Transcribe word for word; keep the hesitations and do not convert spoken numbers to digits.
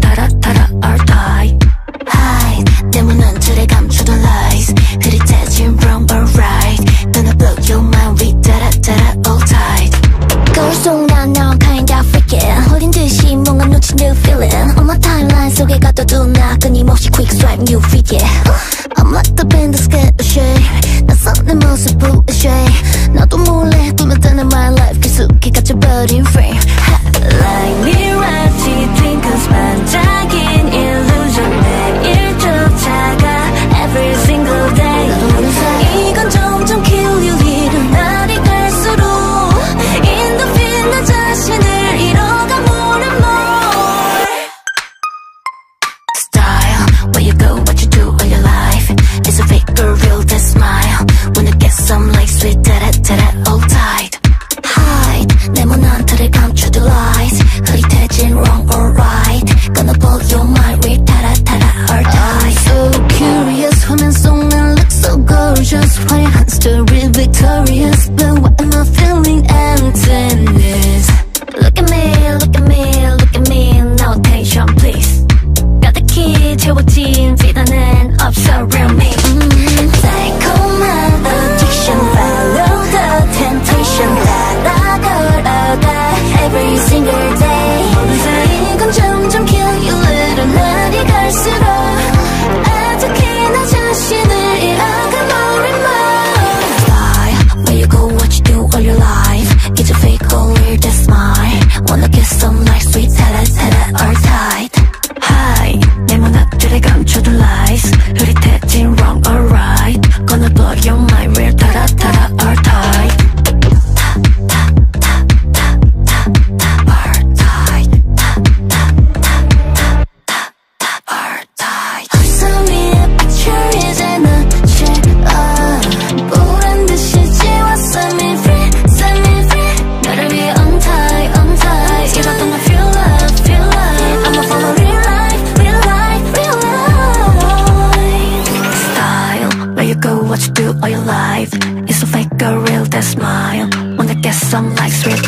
따라 따라 or die hide 때문은 틀에 감추던 lies 그리 대진 wrong or right gonna blow your mind we 따라 따라 all tight 거울 속 난 너 kind of freaking 홀린 듯이 뭔가 놓친 new feeling On my timeline 속에 가둬둔 나 끊임없이 quick swipe new feed yeah I'm like the band that's scared of shame 난 썩 내 모습을 shame 나도 몰래 꿈에 뜨는 my life 깊숙이 갇혀버린 frame Like mirage twinkles 반짝인 illusion 매일 쫓아가 every single day 이건 점점 kill you 이런 날이 갈수록 In the field 나 자신을 잃어가 more and more Style, where you go, what you do all your life It's a fake or real, that smile Wanna get some like sweet da-da-da-da all tight 화려한 story victorious But what am I feeling emptiness Look at me, look at me, look at me No attention please Got the key 채워진 비단은 없어 real me mm-hmm. Psychoman addiction Follow the temptation 따라 걸어가 every single day 이건 점점 kill you little 날이 갈수록 아득히 나 자신을 잃어가 Wanna get some like sweet tada tada or tight Hide 내 문 앞줄에 감춰둔 lies 흐릿해진 wrong or right Gonna blow your mind real tada tada or tight All your life It's a fake or real that smile Wanna get some like sweet